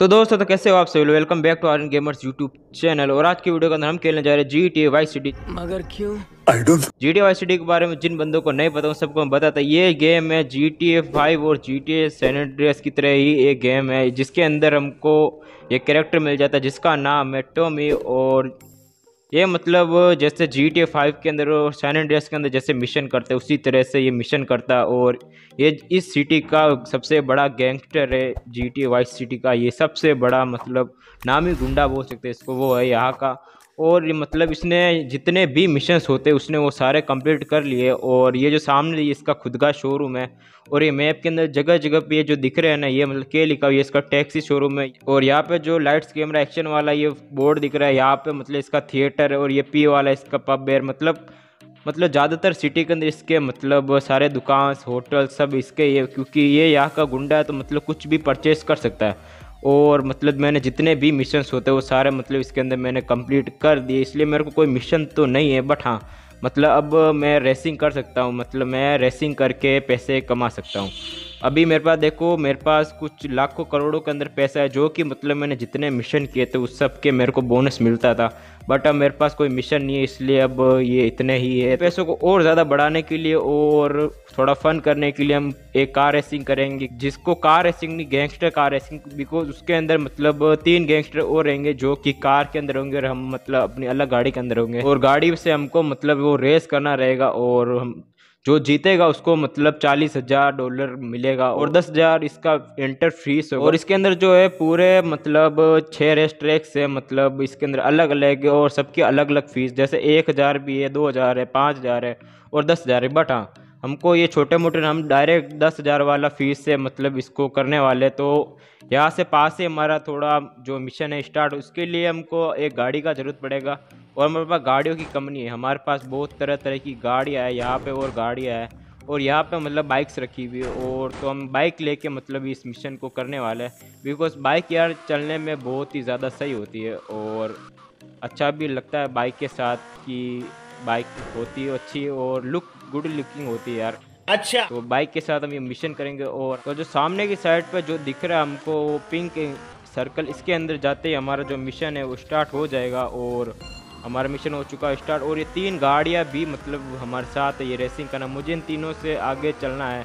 तो दोस्तों तो कैसे हो आप सभी, welcome back to Aryan gamers YouTube channel. और आज की वीडियो का अंदर हम खेलने जा रहे हैं GTA वाइस सिटी। मगर क्यों? GTA वाइस सिटी के बारे में जिन बंदों को नहीं पता उन सबको मैं बताता। ये गेम है GTA 5 और GTA सैन एंड्रियास की तरह ही एक गेम है, जिसके अंदर हमको ये कैरेक्टर मिल जाता है जिसका नाम है टॉमी। और ये मतलब जैसे GTA 5 के अंदर और सैन एंड्रियास के अंदर जैसे मिशन करते उसी तरह से ये मिशन करता। और ये इस सिटी का सबसे बड़ा गैंगस्टर है, GTA वाइस सिटी का ये सबसे बड़ा मतलब नामी गुंडा बोल सकते हैं इसको, वो है यहाँ का। और ये मतलब इसने जितने भी मिशंस होते उसने वो सारे कंप्लीट कर लिए। और ये जो सामने इसका खुद का शोरूम है, और ये मैप के अंदर जगह जगह पे ये जो दिख रहे हैं ना, ये मतलब क्या लिखा हुआ है, इसका टैक्सी शोरूम है। और यहाँ पे जो लाइट्स कैमरा एक्शन वाला ये बोर्ड दिख रहा है, यहाँ पे मतलब इसका थिएटर है। और ये पी वाला इसका पब बेयर, मतलब ज़्यादातर सिटी के अंदर इसके मतलब सारे दुकान होटल सब इसके, ये क्योंकि ये यहाँ का गुंडा है तो मतलब कुछ भी परचेस कर सकता है। और मतलब मैंने जितने भी मिशंस होते हैं वो सारे मतलब इसके अंदर मैंने कंप्लीट कर दिए, इसलिए मेरे को कोई मिशन तो नहीं है। बट हाँ मतलब अब मैं रेसिंग कर सकता हूँ, मतलब मैं रेसिंग करके पैसे कमा सकता हूँ। अभी मेरे पास देखो, मेरे पास कुछ लाखों करोड़ों के अंदर पैसा है, जो कि मतलब मैंने जितने मिशन किए थे उस सब के मेरे को बोनस मिलता था। बट अब मेरे पास कोई मिशन नहीं है, इसलिए अब ये इतने ही है। पैसों को और ज़्यादा बढ़ाने के लिए और थोड़ा फन करने के लिए हम एक कार रेसिंग करेंगे, जिसको कार रेसिंग नहीं गैंगस्टर कार रेसिंग, बिकॉज उसके अंदर मतलब 3 गैंगस्टर और रहेंगे जो कि कार के अंदर होंगे और हम मतलब अपनी अलग गाड़ी के अंदर होंगे। और गाड़ी से हमको मतलब वो रेस करना रहेगा, और हम जो जीतेगा उसको मतलब $40,000 मिलेगा और 10,000 इसका एंटर फीस होगा। और इसके अंदर जो है पूरे मतलब 6 रेस ट्रैक्स है, मतलब इसके अंदर अलग अलग है और सबकी अलग अलग फीस, जैसे 1,000 भी है, 2,000 है, 5,000 है और 10,000 है। बट हाँ हमको ये छोटे मोटे हम डायरेक्ट 10,000 वाला फीस से मतलब इसको करने वाले। तो यहाँ से पास से हमारा थोड़ा जो मिशन है स्टार्ट, उसके लिए हमको एक गाड़ी का ज़रूरत पड़ेगा। और हमारे पास गाड़ियों की कमी नहीं है, हमारे पास बहुत तरह तरह की गाड़ियाँ है यहाँ पे, और गाड़ियाँ है और यहाँ पे मतलब बाइक्स रखी हुई है। और तो हम बाइक लेके मतलब इस मिशन को करने वाले हैं, बिकॉज बाइक यार चलने में बहुत ही ज़्यादा सही होती है और अच्छा भी लगता है बाइक के साथ कि बाइक होती है अच्छी और लुक गुड लुकिंग होती है यार। अच्छा तो बाइक के साथ हम ये मिशन करेंगे। और तो जो सामने की साइड पे जो दिख रहा है हमको वो पिंक सर्कल, इसके अंदर जाते ही हमारा जो मिशन है वो स्टार्ट हो जाएगा। और हमारा मिशन हो चुका है स्टार्ट, और ये 3 गाड़ियाँ भी मतलब हमारे साथ ये रेसिंग करना। मुझे इन तीनों से आगे चलना है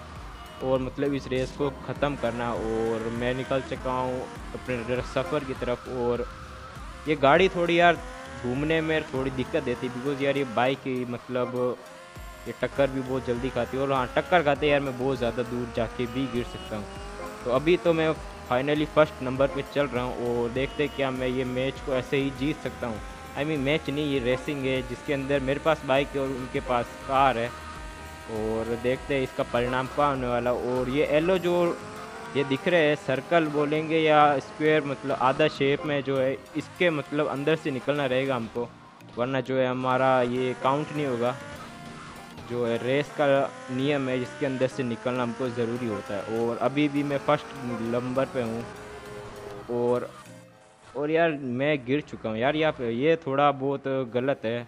और मतलब इस रेस को ख़त्म करना। और मैं निकल चुका हूँ अपने सफ़र की तरफ। और ये गाड़ी थोड़ी यार घूमने में थोड़ी दिक्कत देती, बिकॉज यार ये बाइक मतलब ये टक्कर भी बहुत जल्दी खाती है। और हाँ टक्कर खाते यार मैं बहुत ज़्यादा दूर जाके भी गिर सकता हूँ। तो अभी तो मैं फाइनली फर्स्ट नंबर पे चल रहा हूँ, और देखते क्या मैं ये मैच को ऐसे ही जीत सकता हूँ। आई मीन मैच नहीं, ये रेसिंग है जिसके अंदर मेरे पास बाइक है और उनके पास कार है। और देखते हैं इसका परिणाम क्या होने वाला। और ये येलो जो ये दिख रहे हैं सर्कल बोलेंगे या स्क्वायर, मतलब आधा शेप में जो है इसके मतलब अंदर से निकलना रहेगा हमको, वरना जो है हमारा ये काउंट नहीं होगा। जो है रेस का नियम है जिसके अंदर से निकलना हमको ज़रूरी होता है। और अभी भी मैं फर्स्ट नंबर पे हूँ। और यार मैं गिर चुका हूँ यार यहाँ पे, ये थोड़ा बहुत गलत है।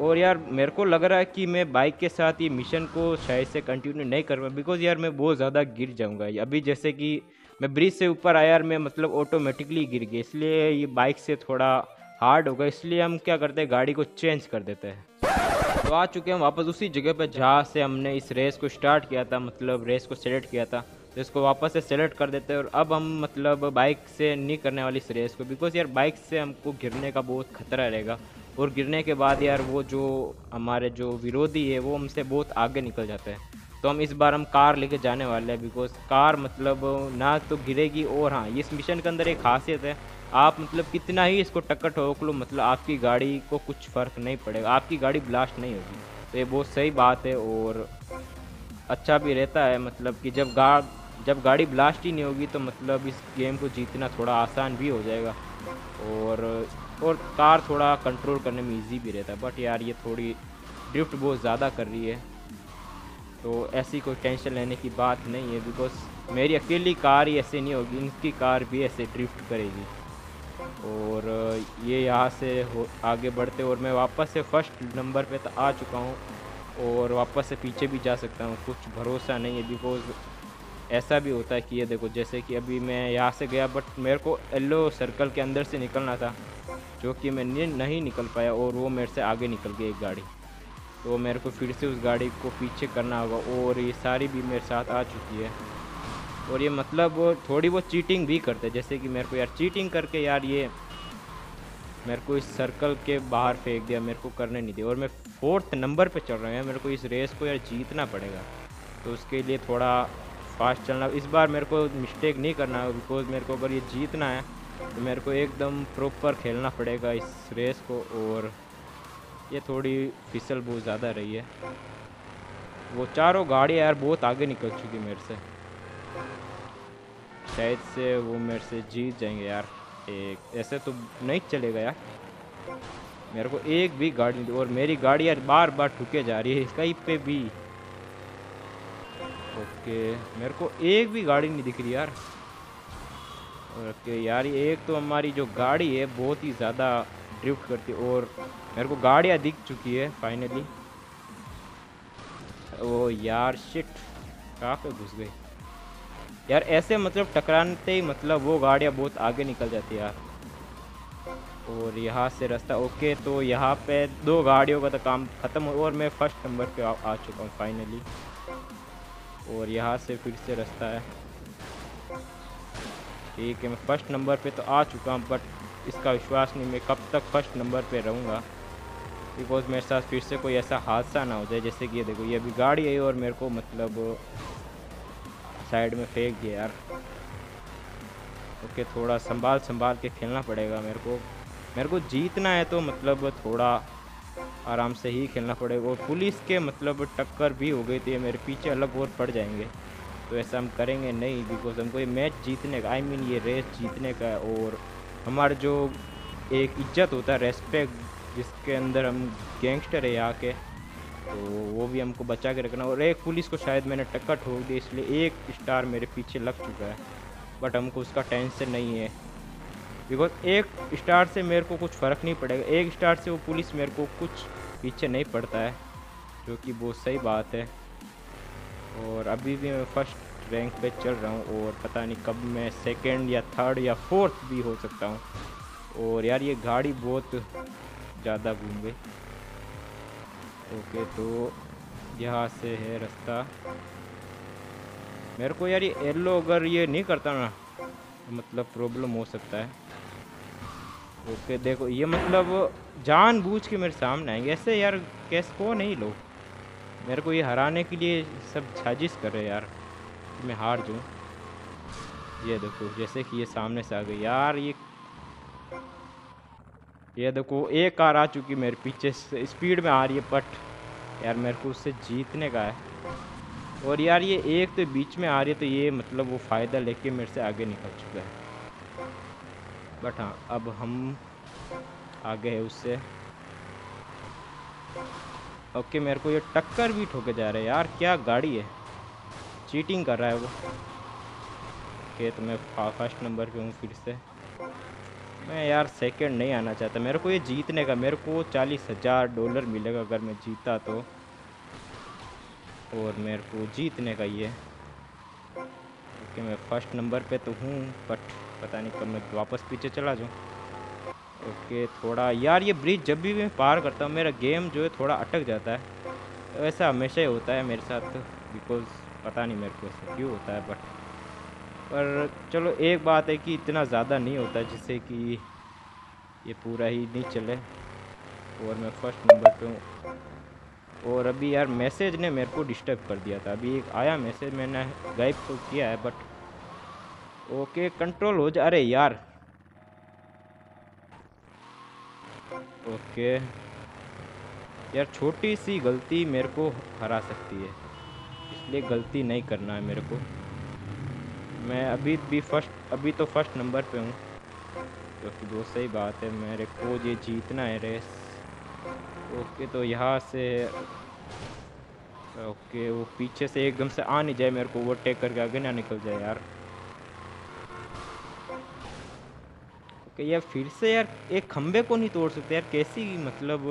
और यार मेरे को लग रहा है कि मैं बाइक के साथ ये मिशन को शायद से कंटिन्यू नहीं कर पाऊँ, बिकॉज़ यार मैं बहुत ज़्यादा गिर जाऊँगा। अभी जैसे कि मैं ब्रिज से ऊपर आया यार मैं मतलब ऑटोमेटिकली गिर गया, इसलिए ये बाइक से थोड़ा हार्ड होगा। इसलिए हम क्या करते हैं गाड़ी को चेंज कर देते हैं। तो आ चुके हैं वापस उसी जगह पर जहाँ से हमने इस रेस को स्टार्ट किया था, मतलब रेस को सेलेक्ट किया था, तो इसको वापस से सेलेक्ट कर देते हैं। और अब हम मतलब बाइक से नहीं करने वाली इस रेस को, बिकॉज़ यार बाइक से हमको गिरने का बहुत खतरा रहेगा। और गिरने के बाद यार वो जो हमारे जो विरोधी है वो हमसे बहुत आगे निकल जाते हैं। तो हम इस बार हम कार लेके जाने वाले हैं, बिकॉज़ कार मतलब ना तो गिरेगी। और हाँ इस मिशन के अंदर एक खासियत है, आप मतलब कितना ही इसको टक्कर ठोक लो मतलब आपकी गाड़ी को कुछ फ़र्क नहीं पड़ेगा, आपकी गाड़ी ब्लास्ट नहीं होगी। तो ये बहुत सही बात है और अच्छा भी रहता है, मतलब कि जब गाड़ी ब्लास्ट ही नहीं होगी तो मतलब इस गेम को जीतना थोड़ा आसान भी हो जाएगा। और कार थोड़ा कंट्रोल करने में इजी भी रहता है। बट यार ये थोड़ी ड्रिफ्ट बहुत ज़्यादा कर रही है, तो ऐसी कोई टेंशन लेने की बात नहीं है, बिकॉज़ मेरी अकेली कार ही ऐसे नहीं होगी, इनकी कार भी ऐसे ड्रिफ्ट करेगी। और ये यहाँ से आगे बढ़ते, और मैं वापस से फर्स्ट नंबर पे तो आ चुका हूँ और वापस से पीछे भी जा सकता हूँ, कुछ भरोसा नहीं है। बिकॉज़ ऐसा भी होता है कि ये देखो, जैसे कि अभी मैं यहाँ से गया बट मेरे को येलो सर्कल के अंदर से निकलना था जो कि मैं नहीं निकल पाया और वो मेरे से आगे निकल गई एक गाड़ी, तो मेरे को फिर से उस गाड़ी को पीछे करना होगा। और ये सारी भी मेरे साथ आ चुकी है और ये मतलब थोड़ी बहुत चीटिंग भी करते हैं, जैसे कि मेरे को यार चीटिंग करके यार ये मेरे को इस सर्कल के बाहर फेंक दिया, मेरे को करने नहीं दिया। और मैं 4th नंबर पे चल रहा हूँ, मेरे को इस रेस को यार जीतना पड़ेगा, तो उसके लिए थोड़ा फास्ट चलना। इस बार मेरे को मिस्टेक नहीं करना है बिकॉज मेरे को अगर ये जीतना है तो मेरे को एकदम प्रॉपर खेलना पड़ेगा इस रेस को। और ये थोड़ी फिसल बहुत ज़्यादा रही है, वो चारों गाड़ी यार बहुत आगे निकल चुकी मेरे से, शायद से वो मेरे से जीत जाएंगे यार। एक ऐसे तो नहीं चलेगा यार, मेरे को एक भी गाड़ी, और मेरी गाड़ी यार बार बार ठुके जा रही है कहीं पे भी। ओके मेरे को एक भी गाड़ी नहीं दिख रही यार। ओके यार एक तो हमारी जो गाड़ी है बहुत ही ज़्यादा ड्रिफ्ट करती है और मेरे को गाड़ियाँ दिख चुकी है फाइनली। ओ यार शिट, कहाँ पे घुस गई यार। ऐसे मतलब टकराते ही मतलब वो गाड़ियाँ बहुत आगे निकल जाती है यार। और यहाँ से रास्ता, ओके तो यहाँ पे 2 गाड़ियों का तो काम ख़त्म हो और मैं 1st नंबर पे आ चुका हूँ फाइनली। और यहाँ से फिर से रास्ता है, ठीक है मैं 1st नंबर पे तो आ चुका हूँ बट इसका विश्वास नहीं मैं कब तक 1st नंबर पे रहूँगा, बिकॉज मेरे साथ फिर से कोई ऐसा हादसा ना हो जाए। जैसे कि ये देखो, ये अभी गाड़ी है और मेरे को मतलब साइड में फेंक दिया यार। ओके थोड़ा संभाल के खेलना पड़ेगा मेरे को, जीतना है तो मतलब थोड़ा आराम से ही खेलना पड़ेगा। और पुलिस के मतलब टक्कर भी हो गई थी, मेरे पीछे अलग और पड़ जाएंगे तो ऐसा हम करेंगे नहीं, बिकॉज हमको ये मैच जीतने का, आई मीन ये रेस जीतने का है। और हमारा जो एक इज्जत होता है, रेस्पेक्ट, जिसके अंदर हम गैंगस्टर है यहाँ के, तो वो भी हमको बचा के रखना। और एक पुलिस को शायद मैंने टक्कर ठोक दी इसलिए 1 स्टार मेरे पीछे लग चुका है, बट हमको उसका टेंशन नहीं है बिकॉज 1 स्टार से मेरे को कुछ फ़र्क नहीं पड़ेगा। 1 स्टार से वो पुलिस मेरे को कुछ पीछे नहीं पड़ता है, जो कि बहुत सही बात है। और अभी भी मैं 1st रैंक पे चल रहा हूँ और पता नहीं कब मैं 2nd या 3rd या 4th भी हो सकता हूँ। और यार ये गाड़ी बहुत ज़्यादा घूम गई। ओके तो यहाँ से है रास्ता, मेरे को यार ये येलो अगर ये नहीं करता ना मतलब प्रॉब्लम हो सकता है। ओके देखो ये मतलब जानबूझ के मेरे सामने आएंगे ऐसे यार, कैसे को नहीं लोग मेरे को ये हराने के लिए सब साजिश कर रहे हैं यार कि मैं हार जाऊँ। ये देखो जैसे कि ये सामने से आ गई यार, ये देखो एक कार आ चुकी मेरे पीछे स्पीड में आ रही है, बट यार मेरे को उससे जीतने का है। और यार ये एक तो बीच में आ रही है तो ये मतलब वो फ़ायदा लेके मेरे से आगे निकल चुका है, बट हाँ अब हम आगे है उससे। ओके मेरे को ये टक्कर भी ठोके जा रहे हैं यार, क्या गाड़ी है, चीटिंग कर रहा है वो। ओके तो मैं 1st नंबर पे हूँ फिर से। मैं यार 2nd नहीं आना चाहता, मेरे को ये जीतने का, मेरे को $40,000 मिलेगा अगर मैं जीता तो, और मेरे को जीतने का ये। ओके मैं 1st नंबर पे तो हूँ बट पता नहीं कब मैं वापस पीछे चला जाऊँ। ओके थोड़ा यार ये ब्रिज जब भी मैं पार करता हूँ मेरा गेम जो है थोड़ा अटक जाता है, ऐसा हमेशा ही होता है मेरे साथ बिकॉज पता नहीं मेरे को ऐसा क्यों होता है। बट पर चलो एक बात है कि इतना ज़्यादा नहीं होता जिससे कि ये पूरा ही नहीं चले। और मैं 1st नंबर पे हूँ। और अभी यार मैसेज ने मेरे को डिस्टर्ब कर दिया था, अभी एक आया मैसेज, मैंने गायब तो किया है बट ओके कंट्रोल हो जा। अरे यार ओके यार छोटी सी गलती मेरे को हरा सकती है, इसलिए गलती नहीं करना है मेरे को। मैं अभी भी अभी तो 1st नंबर पे हूँ, जो कि बहुत सही बात है, मेरे को ये जीतना है रेस। ओके तो यहाँ से ओके वो पीछे से एकदम से आ नहीं जाए, मेरे को ओवरटेक करके आगे ना निकल जाए यार। कि यार फिर से यार एक खंबे को नहीं तोड़ सकते यार, कैसी मतलब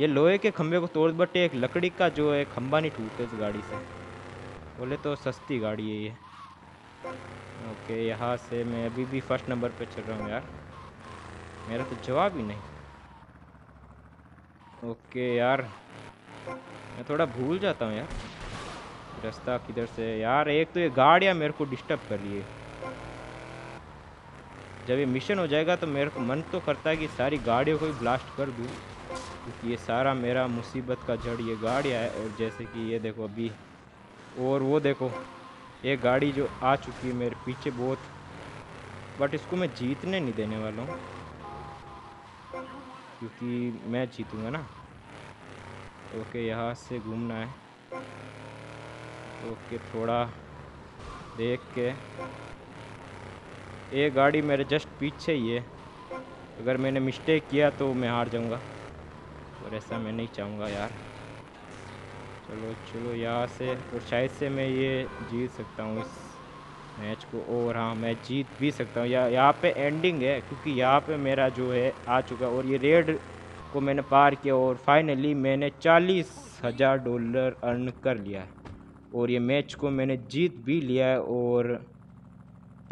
ये लोहे के खंबे को तोड़ बट एक लकड़ी का जो है खंबा नहीं टूटता इस गाड़ी से। बोले तो सस्ती गाड़ी है ये। ओके यहाँ से मैं अभी भी फर्स्ट नंबर पे चल रहा हूँ यार, मेरा तो जवाब ही नहीं। ओके यार मैं थोड़ा भूल जाता हूँ यार रास्ता किधर से। यार एक तो ये गाड़ियाँ मेरे को डिस्टर्ब कर रही है। जब ये मिशन हो जाएगा तो मेरे को मन तो करता है कि सारी गाड़ियों को ही ब्लास्ट कर दूँ, क्योंकि ये सारा मेरा मुसीबत का जड़ ये गाड़ियाँ है। और जैसे कि ये देखो अभी, और वो देखो ये गाड़ी जो आ चुकी है मेरे पीछे बहुत, बट इसको मैं जीतने नहीं देने वाला हूँ क्योंकि मैं जीतूँगा ना। ओके यहाँ से घूमना है। ओके थोड़ा देख के, ये गाड़ी मेरे जस्ट पीछे ही है, अगर मैंने मिस्टेक किया तो मैं हार जाऊँगा और ऐसा मैं नहीं चाहूँगा यार। चलो चलो यहाँ से, और शायद से मैं ये जीत सकता हूँ इस मैच को, और हाँ मैं जीत भी सकता हूँ। या यहाँ पे एंडिंग है क्योंकि यहाँ पे मेरा जो है आ चुका, और ये रेड को मैंने पार किया और फाइनली मैंने $40,000 अर्न कर लिया है, और ये मैच को मैंने जीत भी लिया है। और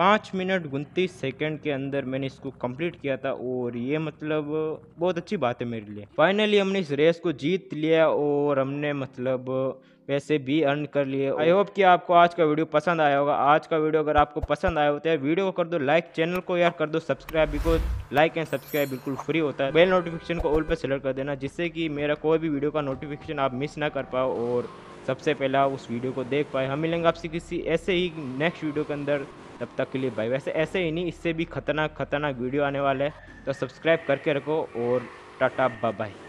5 मिनट 29 सेकंड के अंदर मैंने इसको कंप्लीट किया था, और ये मतलब बहुत अच्छी बात है मेरे लिए। फाइनली हमने इस रेस को जीत लिया और हमने मतलब पैसे भी अर्न कर लिए। आई होप कि आपको आज का वीडियो पसंद आया होगा। आज का वीडियो अगर आपको पसंद आया हो तो यार वीडियो को कर दो लाइक, चैनल को यार कर दो subscribe, because like and subscribe बिल्कुल फ्री होता है। बेल नोटिफिकेशन को ऑल पर सेलेक्ट कर देना जिससे कि मेरा कोई भी वीडियो का नोटिफिकेशन आप मिस ना कर पाओ और सबसे पहला उस वीडियो को देख पाए। हम मिलेंगे आपसे किसी ऐसे ही नेक्स्ट वीडियो के अंदर, तब तक के लिए बाय। वैसे ऐसे ही नहीं, इससे भी खतरनाक खतरनाक वीडियो आने वाला है, तो सब्सक्राइब करके रखो और टाटा बाय।